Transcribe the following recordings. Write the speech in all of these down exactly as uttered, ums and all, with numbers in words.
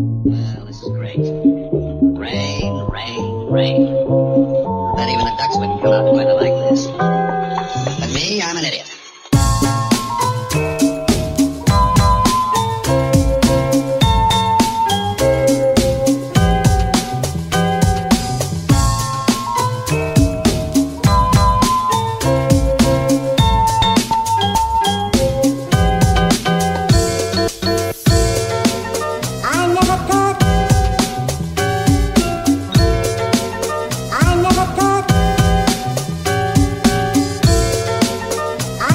Wow, this is great. Rain, rain, rain. Not even the ducks wouldn't come out in weather like this. But me, I'm an idiot. I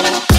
You.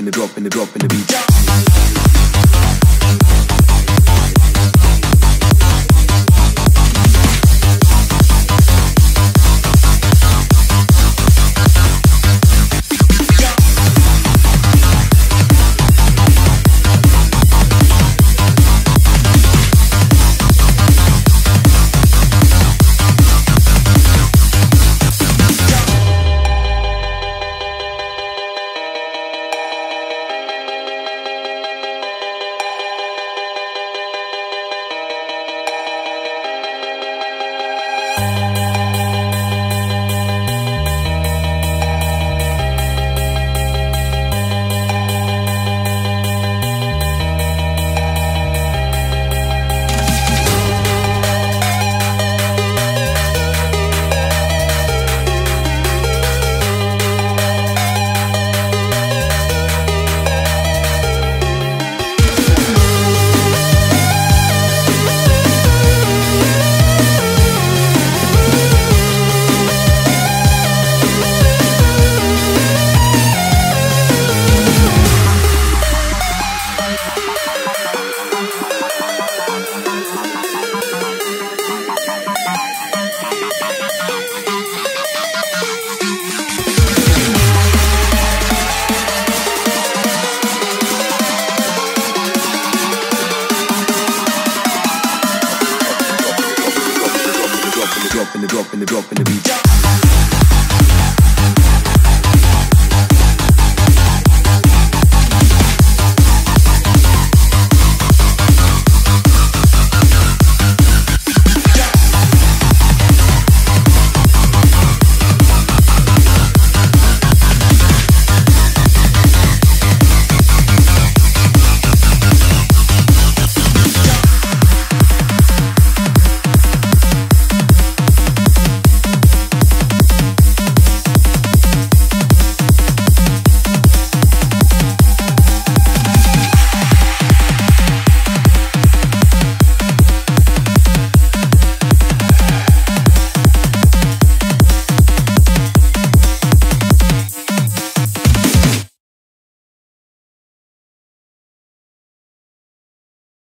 in the drop in the drop in the beat. Drop in the drop in the drop in the beat.